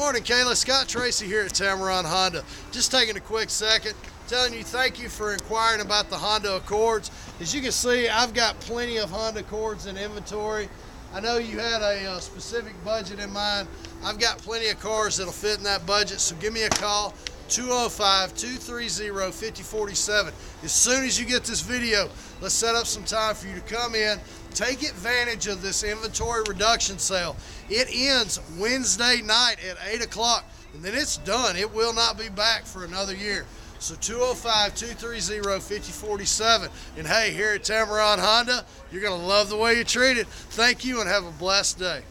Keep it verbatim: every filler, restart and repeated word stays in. Morning, Kayla. Scott Tracy here at Tameron Honda. Just taking a quick second, telling you thank you for inquiring about the Honda Accords. As you can see, I've got plenty of Honda Accords in inventory. I know you had a, a specific budget in mind. I've got plenty of cars that'll fit in that budget, so give me a call, two oh five, two three zero, five oh four seven. As soon as you get this video, let's set up some time for you to come in, take advantage of this inventory reduction sale. It ends Wednesday night at eight o'clock, and then it's done. It will not be back for another year. So two oh five, two three zero, five oh four seven. And hey, here at Tameron Honda, you're going to love the way you're treated. Thank you and have a blessed day.